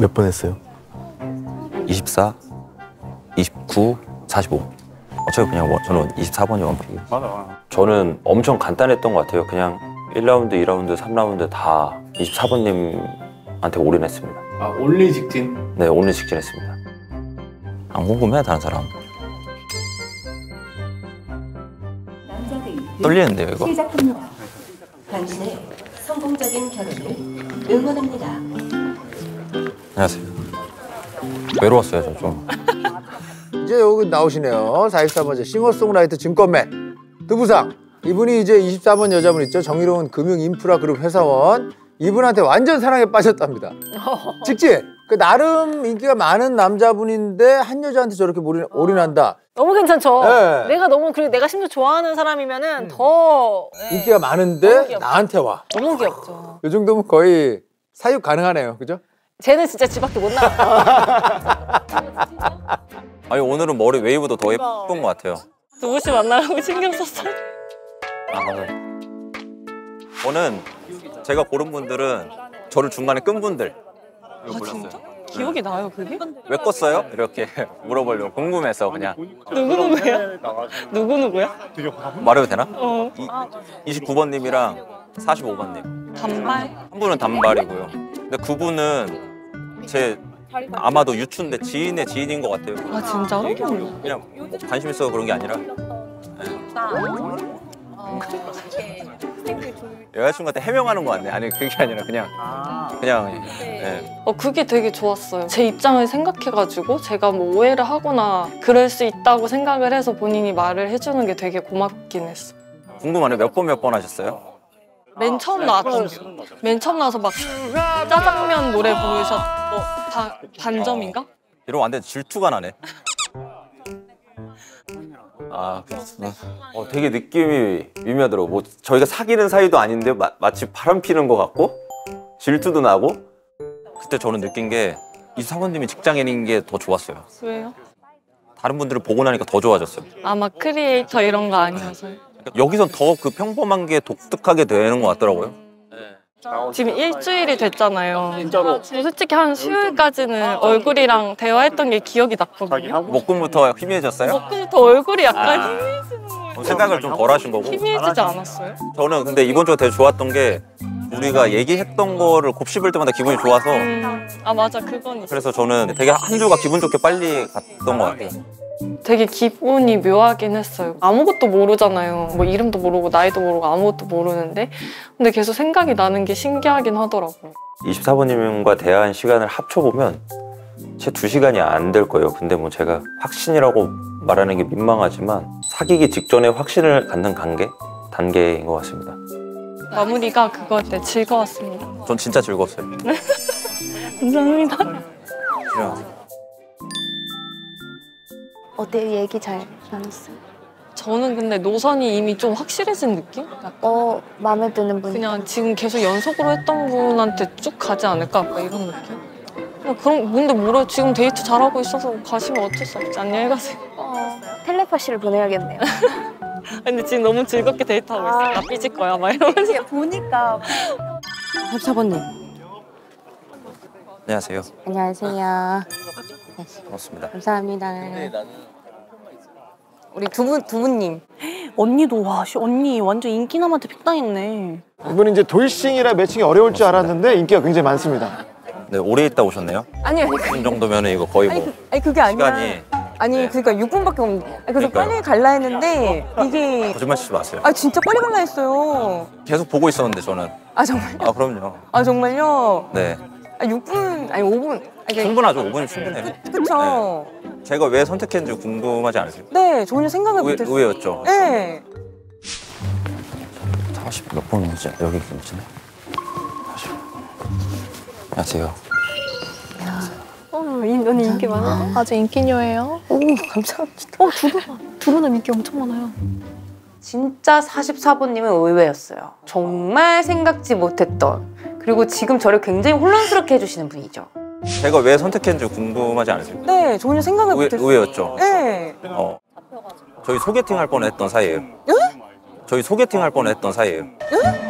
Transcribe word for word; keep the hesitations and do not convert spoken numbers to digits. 몇 번 했어요? 이십사, 이십구, 사십오. 어차피 그냥 원, 저는 이십사 번이 원픽이에요. 맞아, 맞아. 저는 엄청 간단했던 것 같아요. 그냥 일 라운드, 이 라운드, 삼 라운드 다 이십사 번님한테 올인했습니다. 아, 올리 직진? 네, 올리 직진 했습니다. 안 궁금해, 다른 사람. 떨리는데요, 이거? 시작합니다. 당신의 성공적인 결혼을 응원합니다. 안녕하세요. 외로웠어요, 저 좀. 이제 여기 나오시네요. 사십사 번째 싱어송라이터 증권맨 두부상. 이분이 이제 이십사 번 여자분 있죠. 정의로운 금융인프라그룹 회사원. 이분한테 완전 사랑에 빠졌답니다. 직진! 그 나름 인기가 많은 남자분인데 한 여자한테 저렇게 몰인, 올인한다. 너무 괜찮죠? 네. 내가 너무, 그리고 내가 심지어 좋아하는 사람이면은 음. 더 네. 인기가 많은데 나한테 와. 너무 귀엽죠. 이 정도면 거의 사육 가능하네요. 그죠? 쟤는 진짜 집 밖에 못 나와요. 아니, 오늘은 머리 웨이브도 더 예쁜 것 같아요. 두부 씨 만나라고 신경 썼어요. 아, 맞아요. 저는 제가 고른 분들은 저를 중간에 끈 분들. 아, 진짜? 기억이 나요, 그게? 왜 껐어요? 이렇게 물어보려고 궁금해서 그냥. 누구누구야? 누구누구야? 말해도 되나? 어. 이, 이십구 번님이랑 사십오 번님. 단발? 한 분은 단발이고요. 근데 그분은 제 아마도 유추인데 지인의 지인인 것 같아요. 아, 진짜로? 그냥 뭐 관심 있어서 그런 게 아니라. 여자친구한테 해명하는 거 같네. 아니, 그게 아니라 그냥 그냥 네. 어, 그게 되게 좋았어요. 제 입장을 생각해가지고 제가 뭐 오해를 하거나 그럴 수 있다고 생각을 해서 본인이 말을 해주는 게 되게 고맙긴 했어. 궁금하네. 몇 번 몇 번 하셨어요? 맨 처음 나왔던 거. 맨 처음 나와서 막 짜장면 노래 부르셨고 다 반점인가? 어, 이러면 안 돼. 질투가 나네. 아, 그렇구나. 어, 되게 느낌이 미묘하더라고. 뭐 저희가 사귀는 사이도 아닌데 마, 마치 바람 피는 것 같고 질투도 나고. 그때 저는 느낀 게 이사모님이 직장인인 게 더 좋았어요. 왜요? 다른 분들을 보고 나니까 더 좋아졌어요. 아마 크리에이터 이런 거 아니어서. 네. 여기선 더 그 평범한 게 독특하게 되는 것 같더라고요. 네. 지금 일주일이 됐잖아요. 진짜로. 솔직히 한 수요일까지는 얼굴이랑 대화했던 게 기억이 났거든요. 목금부터 희미해졌어요? 목금부터 얼굴이 약간 아. 희미해지는 거예요. 생각을 좀 덜 하신 거고. 희미해지지 않았어요? 저는 근데 이번 주가 되게 좋았던 게 우리가 얘기했던 거를 곱씹을 때마다 기분이 좋아서. 음. 아, 맞아. 그건 있어. 그래서 저는 되게 한 주가 기분 좋게 빨리 갔던 것 같아요. 되게 기분이 묘하긴 했어요. 아무것도 모르잖아요. 뭐 이름도 모르고 나이도 모르고 아무것도 모르는데 근데 계속 생각이 나는 게 신기하긴 하더라고요. 이십사 번님과 대화한 시간을 합쳐보면 제 두 시간이 안 될 거예요. 근데 뭐 제가 확신이라고 말하는 게 민망하지만 사귀기 직전에 확신을 갖는 관계? 단계인 것 같습니다. 마무리가 그거였대. 즐거웠습니다. 전 진짜 즐거웠어요. 감사합니다. 그냥. 어때요? 얘기 잘 나눴어요? 저는 근데 노선이 이미 좀 확실해진 느낌? 약간. 어, 마음에 드는 분. 그냥 지금 계속 연속으로 했던 분한테 쭉 가지 않을까? 약간 이런 느낌? 그럼 근데 뭐래? 지금 데이트 잘하고 있어서 가시면 어쩔 수 없지. 안녕히 가세요. 어, 텔레파시를 보내야겠네요. 근데 지금 너무 즐겁게 데이트하고 있어요. 나 삐질 거야, 막 이러면서. 이게 보니까. 사십사 번님. 안녕하세요. 안녕하세요. 고맙습니다. 감사합니다. 네, 나는... 우리 두부, 두부님. 언니도 와, 언니 완전 인기남한테 픽당했네. 이분은 이제 돌싱이라 매칭이 어려울 고맙습니다. 줄 알았는데 인기가 굉장히 많습니다. 네, 오래 있다 오셨네요? 아니요. 이 정도면 이거 거의 뭐 아니, 그, 아니 그게 아니라 시간이... 아니 네. 그러니까 육 분밖에 없는데 그래서 그러니까요. 빨리 갈라 했는데 이게 거짓말 치지 마세요. 아, 진짜 빨리 갈라 했어요. 계속 보고 있었는데 저는. 아, 정말요? 아, 그럼요. 아, 정말요? 네. 아, 육 분, 아니 오 분. 충분하죠. 오 분이 충분해요. 그쵸. 네. 제가 왜 선택했는지 궁금하지 않으세요? 네, 전혀 생각을 못했어요. 의외였죠? 네. 사십 몇 번이지? 여기 김치네. 사십. 안녕하세요. 안녕하세요. 어, 너는 인기 많아? 아주 인기녀예요. 오, 감사합니다. 어, 두 분, 두 분은 인기 엄청 많아요. 진짜 사십사 번님은 의외였어요. 정말 생각지 못했던. 그리고 지금 저를 굉장히 혼란스럽게 해주시는 분이죠. 제가 왜 선택했는지 궁금하지 않으세요? 네, 전혀 생각을 못했어요. 의외였죠? 네. 어, 저희 소개팅 할 뻔했던 사이예요. 네? 저희 소개팅 할 뻔했던 사이예요. 네?